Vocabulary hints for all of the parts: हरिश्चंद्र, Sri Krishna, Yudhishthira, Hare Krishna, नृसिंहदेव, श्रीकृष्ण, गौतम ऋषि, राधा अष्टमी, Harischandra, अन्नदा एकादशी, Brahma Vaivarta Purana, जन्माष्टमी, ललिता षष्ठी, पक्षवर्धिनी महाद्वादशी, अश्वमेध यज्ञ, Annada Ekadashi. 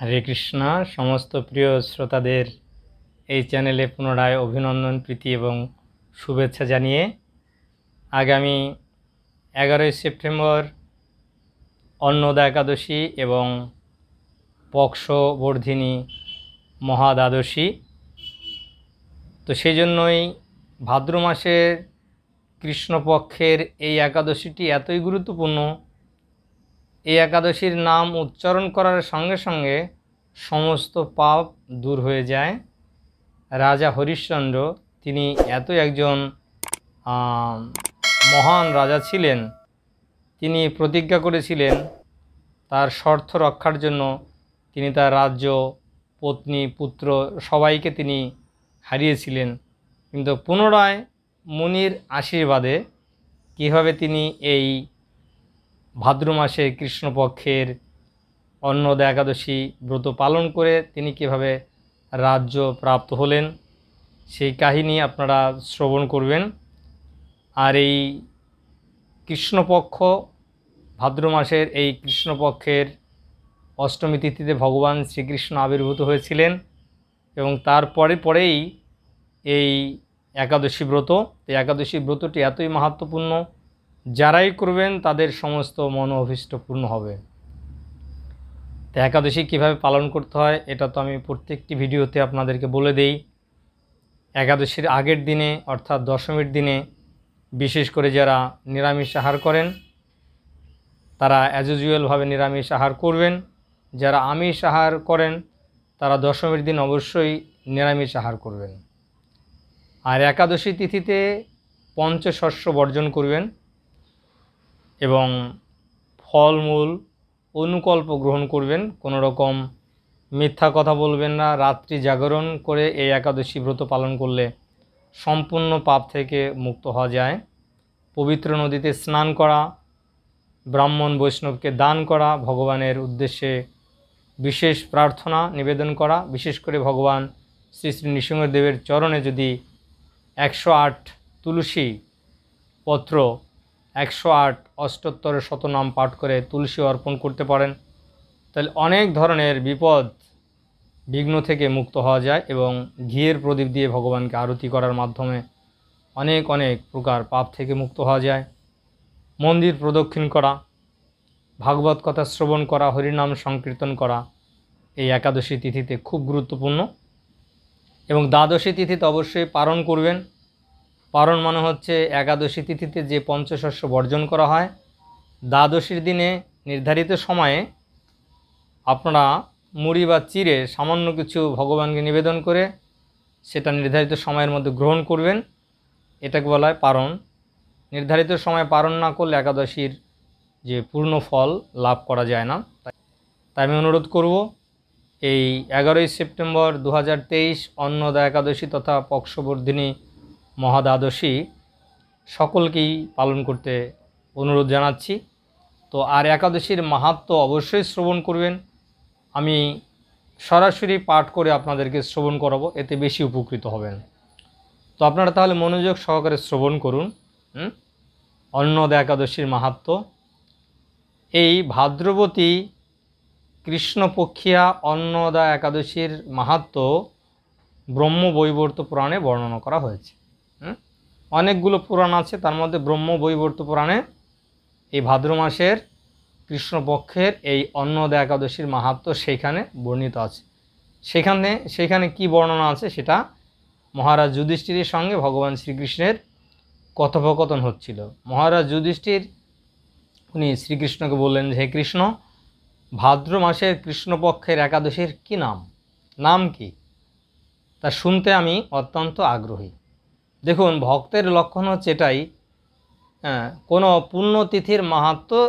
हरे कृष्णा समस्त प्रिय श्रोतादेर ए चैनेले पुनराय अभिनंदन प्रीति एवं शुभेच्छा जानिए आगामी 11 सेप्टेम्बर अन्नदा एकादशी एवं पक्षवर्धिनी महाद्वादशी तो सेजन्नोई भाद्र मासेर कृष्णपक्षेर एई एकादशीटी एतोई गुरुत्वपूर्ण ये एकादशीर नाम उच्चारण करार संगे संगे समस्त पाप दूर हो जाए। राजा हरिश्चंद्र तिनी एत एकजन महान राजा छिलेन, तिनी प्रतिज्ञा करेछिलेन तार शर्त रक्षार जन्य तिनी तार राज्य पत्नी पुत्र सबाईके तिनी हारिएछिलेन, किन्तु पुनराय मुनिर आशीर्वादे किभाबे तिनी एई भाद्र मासे कृष्णपक्षेर अन्नदा एकादशी व्रत पालन करे तिनी किभाबे राज्य प्राप्त हलेन सेई काहिनी आपनारा श्रवण करबेन। आर एई कृष्णपक्ष भाद्र मासेर एई कृष्णपक्षेर अष्टमी तिथिते भगवान श्रीकृष्ण आविर्भूत हयेछिलेन एबं तारपरे परेई एई एकादशी व्रत। एई एकादशी व्रतटी एतोई महत्वपूर्ण जाराई करबेन तादेर समस्त मन अभीष्ट पूर्ण होबे। तो एकादशी किभाबे पालन करते हैं एटा तो आमी प्रत्येकटी भिडियोते आपनादेरके बोले देई। एकादशीर आगेर दिने अर्थात दशमीर दिने विशेष करे जारा निरामिष आहार करें तारा एज यूजुअल भावे निरामिष आहार करबेन, जारा आमिष आहार करें तारा दशमीर दिन अवश्यई निरामिष आहार करबेन। आर एकादशी तिथिते पंचशस्य बर्जन करबेन एवं फलमूल अनुकल्प ग्रहण करबेन, कोनो रकम मिथ्या कथा बोलबेन ना। रात्रि जागरण करे एई एकादशी व्रत पालन करले सम्पूर्ण पाप थेके मुक्त हवा जाए। पवित्र नदीते स्नान करा, ब्राह्मण वैष्णव के दान करा, भगवानेर उद्देश्ये विशेष प्रार्थना निवेदन करा, विशेष करे भगवान श्री श्री नृसिंहदेवेर चरणे यदि 108 तुलसी पत्र 108 अष्टोत्तर शतनाम पाठ करे तुलसी अर्पण करते पारें ताहले अनेक धरनेर विपद विघ्न थेके मुक्त हवा जाए। एवं घिएर प्रदीप दिए भगवान के आरती करार माध्यमे अनेक अनेक प्रकार पाप थेके मुक्त हवा जाए। मंदिर प्रदक्षिण करा, भागवत कथा श्रवण करा, हरिनाम संकीर्तन करा एई एकादशी तिथिते खूब गुरुत्वपूर्ण। एवं द्वादशी तिथिते अवश्यई पारण करबेन। पारण माने होच्छे एकादशी तिथिते जे पंचशस्य बर्जन करा हय द्वादशीर दिने निर्धारित समये आपनारा मुड़ी बा चिड़े सामान्य किछु भगवानके निवेदन करे सेटा निर्धारित समयेर मध्ये ग्रहण करबेन, एटाके बला हय पारण। निर्धारित समय पारण ना करले एकादशीर जे पूर्ण फल लाभ करा जाय ना। ताई आमि अनुरोध करब एई 11 सेप्टेम्बर 2023 अन्नदा एकादशी तथा पक्षवर्धिनी महाद्वादशी सकलकेई पालन करते अनुरोध जानाच्छि। तो आर एकादशीर माहात्म्य अवश्यई श्रवण करबेन, आमी सरासरि पाठ करे आपनादेरके श्रवण कराबो, एते बेशी उपकृत हबेन। तो आपनारा ताहले मनोयोग सहकारे श्रवण करुन अन्नदा एकादशीर माहात्म्य। एई भाद्रबती कृष्णपक्षिया अन्नदा एकादशीर माहात्म्य ब्रह्म वैवर्त पुराणे वर्णना करा हयेछे। अनेकगुलो पुराण आछे तार मध्ये ब्रह्म वैवर्त पुराणे एई भाद्र मासेर कृष्णपक्षेर एई अन्नदा एकादशीर माहात्म्य सेखाने वर्णित आछे। सेखाने कि वर्णना आछे सेटा महाराज युधिष्ठिरेर संगे भगवान श्रीकृष्णेर कथोपकथन हच्छिलो। महाराज युधिष्ठिर उनि श्रीकृष्णके बोललेन हे कृष्ण भाद्र मासेर कृष्णपक्षेर एकादशीर कि नाम नाम कि ता शुनते आमि अत्यंत आग्रही। देखुन भक्तेर लक्षण हच्छे एटाई कोनो पुण्यतिथिर माहात्म्य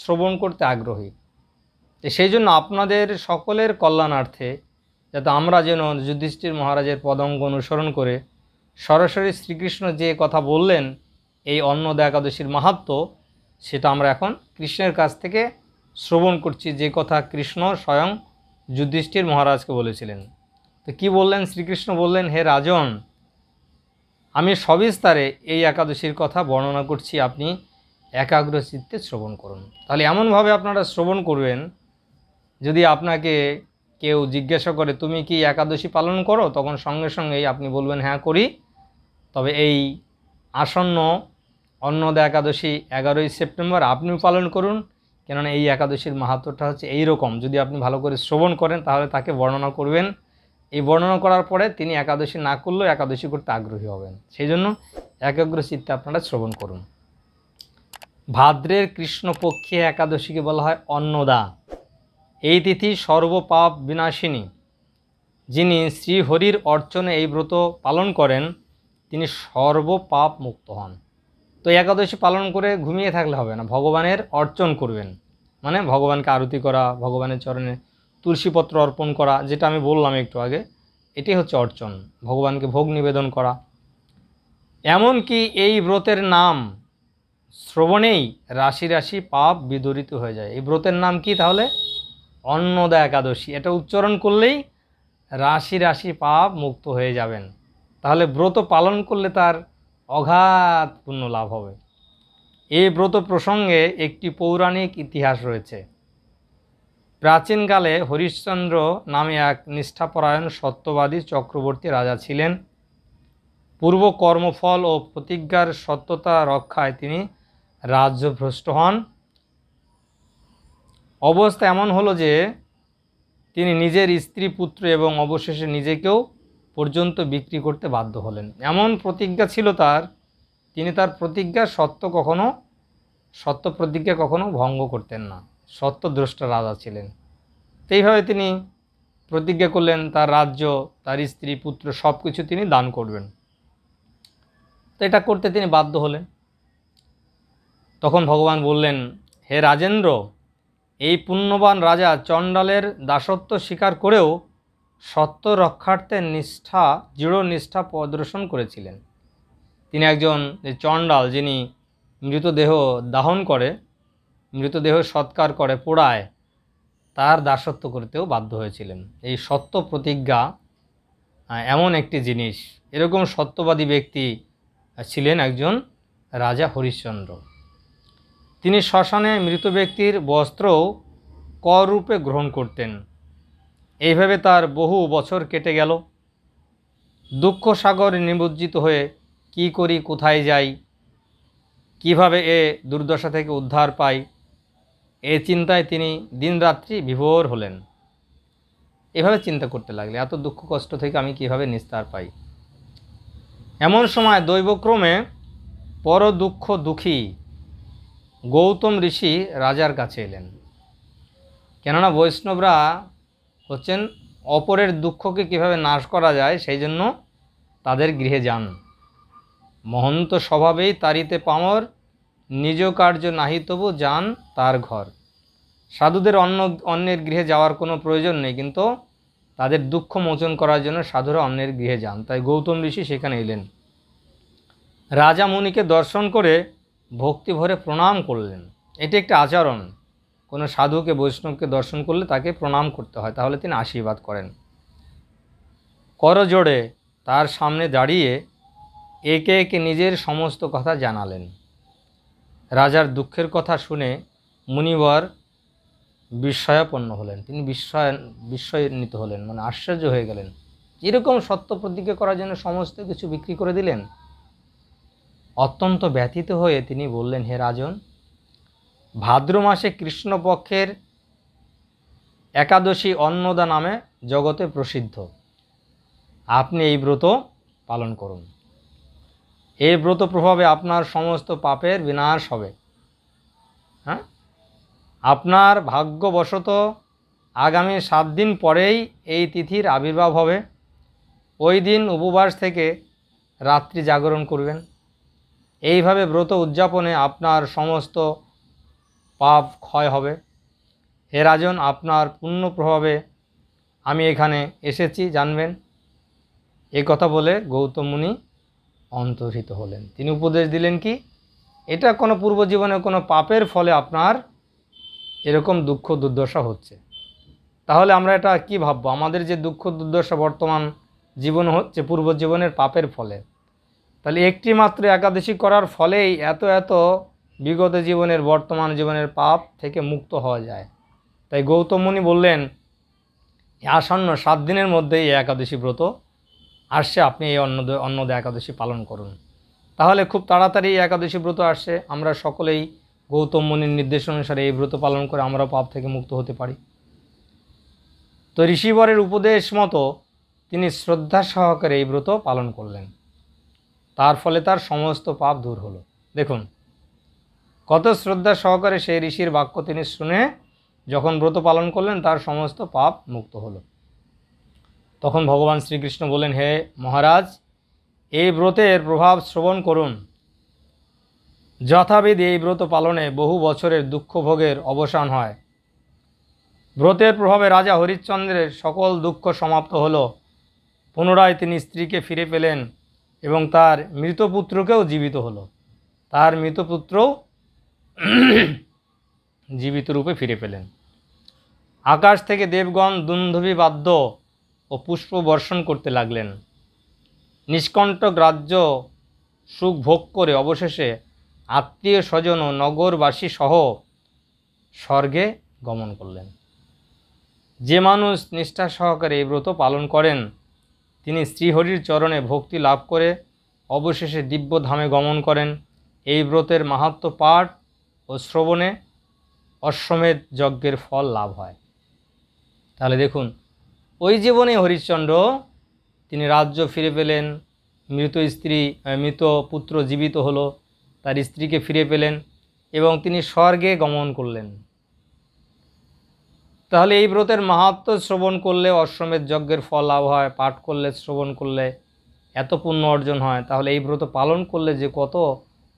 श्रवण करते आग्रही। सेइजन्य आपनादेर सकलेर कल्याणार्थे जाते आमरा जेन युधिष्ठिर महाराजेर पदांग अनुसरण करे सरासरि श्रीकृष्ण जे कथा बोललेन एई अन्नदा एकादशीर माहात्म्य सेटा आमरा एखन कृष्णेर काछ थेके श्रवण करछि, जे कथा कृष्ण स्वयं युधिष्ठिर महाराजके बोलेछिलेन। तो कि बोललेन श्रीकृष्ण बोललेन हे राजन आमी सविस्तारे एई एकादशीर कथा वर्णना करछि, आपनि एकाग्र चित्ते श्रवण करुन। ताहले एमन भावे आपनारा श्रवण करबेन, यदि आपनाके কেউ জিজ্ঞাসা করে তুমি কি একাদশী পালন করো, তখন সঙ্গে সঙ্গেই আপনি বলবেন হ্যাঁ করি। তবে এই আসন্ন অন্নদা একাদশী 11ই সেপ্টেম্বর আপনিও পালন করুন, কেননা এই একাদশীর মাহাত্ম্যটা হচ্ছে এই রকম। যদি আপনি ভালো করে শ্রবণ করেন তাহলে তাকে বর্ণনা করবেন, এই বর্ণনা করার পরে তিনি একাদশী না করলেও একাদশী করতে আগ্রহী হবেন। সেই জন্য একাগ্র চিত্তে আপনারা শ্রবণ করুন। ভাদ্রের কৃষ্ণপক্ষে একাদশীকে বলা হয় অন্নদা। এই তিথি সর্বপাপ বিনাশিনী। যিনি শ্রীহরির অর্চনে এই ব্রত পালন করেন তিনি সর্বপাপ মুক্ত হন। তো একাদশী পালন করে ঘুমিয়ে থাকলে হবে না, ভগবানের অর্চন করবেন, মানে ভগবানকে আরতি করা, ভগবানের চরণে তুলসীপত্র অর্পণ করা, যেটা আমি বললাম একটু আগে, এটি হচ্ছে অর্চন, ভগবানকে ভোগ নিবেদন করা। এমনকি এই ব্রতের নাম শ্রবণেই রাশি রাশি পাপ বিদরিত হয়ে যায়। এই ব্রতের নাম কি তাহলে? অন্নদা একাদশী। এটা উচ্চারণ করলেই রাশি রাশি পাপ মুক্ত হয়ে যাবেন। তাহলে ব্রত পালন করলে তার অগাধ পুণ্য লাভ হবে। এই ব্রত প্রসঙ্গে একটি পৌরাণিক ইতিহাস রয়েছে। প্রাচীনকালে হরিশ্চন্দ্র নামে এক নিষ্ঠাপরায়ণ সত্যবাদী চক্রবর্তী রাজা ছিলেন। পূর্ব কর্মফল ও প্রতিজ্ঞার সত্যতা রক্ষায় তিনি রাজ্যভ্রষ্ট হন। অবস্থা এমন হলো যে তিনি নিজের স্ত্রী পুত্র এবং অবশেষে নিজেকেও পর্যন্ত বিক্রি করতে বাধ্য হলেন। এমন প্রতিজ্ঞা ছিল তার, তিনি তার প্রতিজ্ঞা সত্য প্রতিজ্ঞা কখনো ভঙ্গ করতেন না, সত্যদ্রষ্টা রাজা ছিলেন। এইভাবে তিনি প্রতিজ্ঞা করলেন তার রাজ্য, তার স্ত্রী, পুত্র সব কিছু তিনি দান করবেন। তো এটা করতে তিনি বাধ্য হলেন। তখন ভগবান বললেন, হে রাজেন্দ্র, এই পুণ্যবান রাজা চণ্ডালের দাসত্ব স্বীকার করেও সত্য রক্ষার্থে দৃঢ় নিষ্ঠা প্রদর্শন করেছিলেন। তিনি একজন চণ্ডাল, যিনি মৃতদেহ দাহন করে, মৃতদেহ সৎকার করে, পোড়ায়, তার দাসত্ব করতেও বাধ্য হয়েছিলেন। এই সত্য প্রতিজ্ঞা এমন একটি জিনিস। এরকম সত্যবাদী ব্যক্তি ছিলেন একজন রাজা হরিশ্চন্দ্র। তিনি শ্মশানে মৃত ব্যক্তির বস্ত্রও কর রূপে গ্রহণ করতেন। এইভাবে তার বহু বছর কেটে গেল। দুঃখ সাগর নিমজ্জিত হয়ে কি করি, কোথায় যাই, কিভাবে এ দুর্দশা থেকে উদ্ধার পাই, এ চিন্তায় তিনি দিনরাত্রি বিভোর হলেন। এভাবে চিন্তা করতে লাগলে এত দুঃখ কষ্ট থেকে আমি কিভাবে নিস্তার পাই। এমন সময় দৈবক্রমে পর দুঃখ দুঃখী গৌতম ঋষি রাজার কাছে এলেন। কেননা বৈষ্ণবরা হচ্ছেন অপরের দুঃখকে কীভাবে নাশ করা যায় সেই জন্য তাদের গৃহে যান। মহন্ত স্বভাবেই তারিতে পামর, নিজ কার্য নাহি তবু যান তার ঘর। সাধুদের অন্যের গৃহে যাওয়ার কোনো প্রয়োজন নেই, কিন্তু তাদের দুঃখ মোচন করার জন্য সাধুরা অন্যের গৃহে যান। তাই গৌতম ঋষি সেখানে এলেন। রাজা মুনিকে দর্শন করে ভক্তি ভরে প্রণাম করলেন। এটি একটা আচরণ, কোনো সাধুকে, বৈষ্ণবকে দর্শন করলে তাকে প্রণাম করতে হয়, তাহলে তিনি আশীর্বাদ করেন। করজোড়ে তার সামনে দাঁড়িয়ে একে একে নিজের সমস্ত কথা জানালেন। রাজার দুঃখের কথা শুনে মুনিবর বিস্ময়াপন্ন হলেন, তিনি বিস্ময়ান্বিত হলেন, মানে আশ্চর্য হয়ে গেলেন। এরকম সত্য প্রতিজ্ঞা করার জন্য সমস্ত কিছু বিক্রি করে দিলেন। অত্যন্ত ব্যথিত হয়ে তিনি বললেন, হে রাজন, ভাদ্র মাসে কৃষ্ণপক্ষের একাদশী অন্নদা নামে জগতে প্রসিদ্ধ, আপনি এই ব্রত পালন করুন। এই ব্রত প্রভাবে আপনার সমস্ত পাপের বিনাশ হবে। হ্যাঁ, আপনার ভাগ্যবশত আগামী 7 দিন পরেই এই তিথির আবির্ভাব হবে। ওই দিন উপবাস থেকে রাত্রি জাগরণ করবেন। এইভাবে ব্রত উদযাপনে আপনার সমস্ত পাপ ক্ষয় হবে। হে রাজন, আপনার পুণ্য প্রভাবে আমি এখানে এসেছি জানবেন। এই কথা বলে গৌতম মুনি অন্তর্হিত হলেন। তিনি উপদেশ দিলেন কি, এটা কোনো পূর্বজীবনে কোনো পাপের ফলে আপনার এরকম দুঃখ দুর্দশা হচ্ছে। তাহলে আমরা এটা কি ভাববো, আমাদের যে দুঃখ দুর্দশা বর্তমান জীবন হচ্ছে পূর্বজীবনের পাপের ফলে। তাহলে একটি মাত্র একাদশী করার ফলেই এত এত বিগত জীবনের, বর্তমান জীবনের পাপ থেকে মুক্ত হওয়া যায়। তাই গৌতম মুনি বললেন, आसन्न 7 दिन मध्य ये एकादशी व्रत आसছে আপনি এই অন্নদা একাদশী পালন করুন। তাহলে খুব তাড়াতাড়ি এই একাদশী ব্রত আসছে, আমরা সকলেই গৌতম মুনির নির্দেশ অনুসারে এই ব্রত পালন করে আমরা পাপ থেকে মুক্ত হতে পারি। তো ঋষিবরের উপদেশ মতো তিনি শ্রদ্ধা সহকারে এই ব্রত পালন করলেন, তার ফলে তার সমস্ত পাপ দূর হলো। দেখুন কত শ্রদ্ধা সহকারে সেই ঋষির বাক্য তিনি শুনে যখন ব্রত পালন করলেন তার সমস্ত পাপ মুক্ত হলো। তখন ভগবান শ্রীকৃষ্ণ বলেন, হে মহারাজ, এই ব্রতের প্রভাব শ্রবণ করুন। যথাবিধি এই ব্রত পালনে বহু বছরের দুঃখ ভোগের অবসান হয়। ব্রতের প্রভাবে রাজা হরিশ্চন্দ্রের সকল দুঃখ সমাপ্ত হলো। পুনরায় তিনি স্ত্রীকে ফিরে পেলেন এবং তার মৃতপুত্রকেও জীবিত হলো। তার মৃতপুত্রও জীবিত রূপে ফিরে পেলেন। আকাশ থেকে দেবগণ দুন্ধবী বাদ্য ও পুষ্প বর্ষণ করতে লাগলেন। নিষ্কণ্টক রাজ্য সুখ ভোগ করে অবশেষে আত্মীয় স্বজন ও নগরবাসী সহ স্বর্গে গমন করলেন। যে মানুষ নিষ্ঠা সহকারে এই ব্রত পালন করেন তিনি শ্রীহরির চরণে ভক্তি লাভ করে অবশেষে দিব্যধামে গমন করেন। এই ব্রতের মাহাত্ম্য পাঠ ও শ্রবণে অশ্বমেধ যজ্ঞের ফল লাভ হয়। তাহলে দেখুন, ওই জীবনে হরিশ্চন্দ্র তিনি রাজ্য ফিরে পেলেন, মৃত পুত্র জীবিত হলো, তার স্ত্রীকে ফিরে পেলেন এবং তিনি স্বর্গে গমন করলেন। তাহলে এই ব্রতের মাহাত্ম্য শ্রবণ করলে অশ্বমেধ যজ্ঞের ফল লাভ হয়, পাঠ করলে শ্রবণ করলে এত পুণ্য অর্জন হয়। তাহলে এই ব্রত পালন করলে যে কত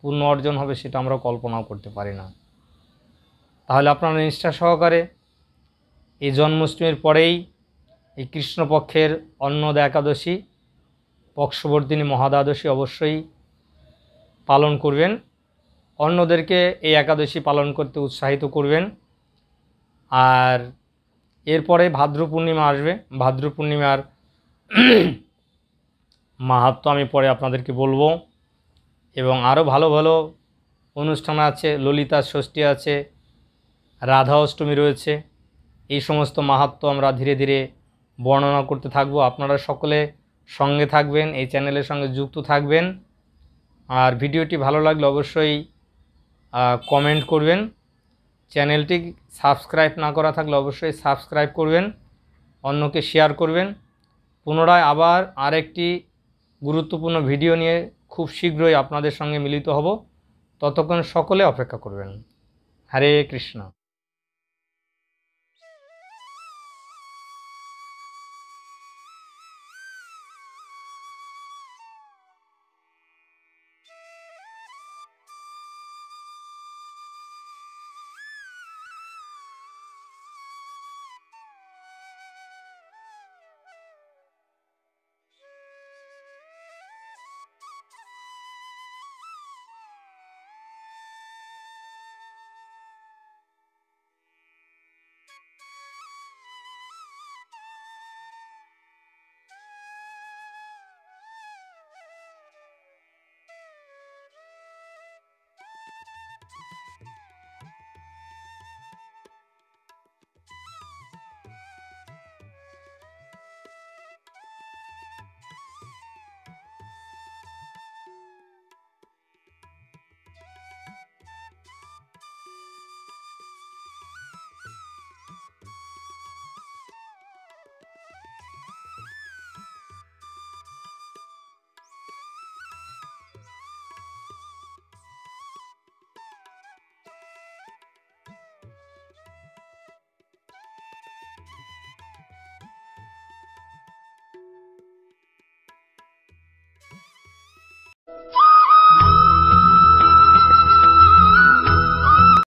পুণ্য অর্জন হবে সেটা আমরা কল্পনাও করতে পারি না। তাহলে আপনারা নিষ্ঠা সহকারে এই জন্মাষ্টমীর পরেই এই কৃষ্ণপক্ষের অন্নদা একাদশী, পক্ষবর্তিনী মহাদ্বাদশী অবশ্যই পালন করবেন। অন্যদেরকে এই একাদশী পালন করতে উৎসাহিত করবেন। আর এরপরে ভাদ্র পূর্ণিমা আসবে। ভাদ্র পূর্ণিমার মাহাত্ম্য আমি পরে আপনাদেরকে বলবো, এবং আরও ভালো ভালো অনুষ্ঠান আছে। ললিতা ষষ্ঠী আছে, রাধা অষ্টমী রয়েছে। এই সমস্ত মাহাত্ম্য আমরা ধীরে ধীরে বর্ণনা করতে থাকব। আপনারা সকলে সঙ্গে থাকবেন, এই চ্যানেলের সঙ্গে যুক্ত থাকবেন। আর ভিডিওটি ভালো লাগলে অবশ্যই কমেন্ট করবেন। চ্যানেলটি সাবস্ক্রাইব না করা থাকলে অবশ্যই সাবস্ক্রাইব করবেন, অন্যকে শেয়ার করবেন। পুনরায় আবার আরেকটি গুরুত্বপূর্ণ ভিডিও নিয়ে খুব শীঘ্রই আপনাদের সঙ্গে মিলিত হব। ততক্ষণ সকলে অপেক্ষা করবেন। হরে কৃষ্ণ।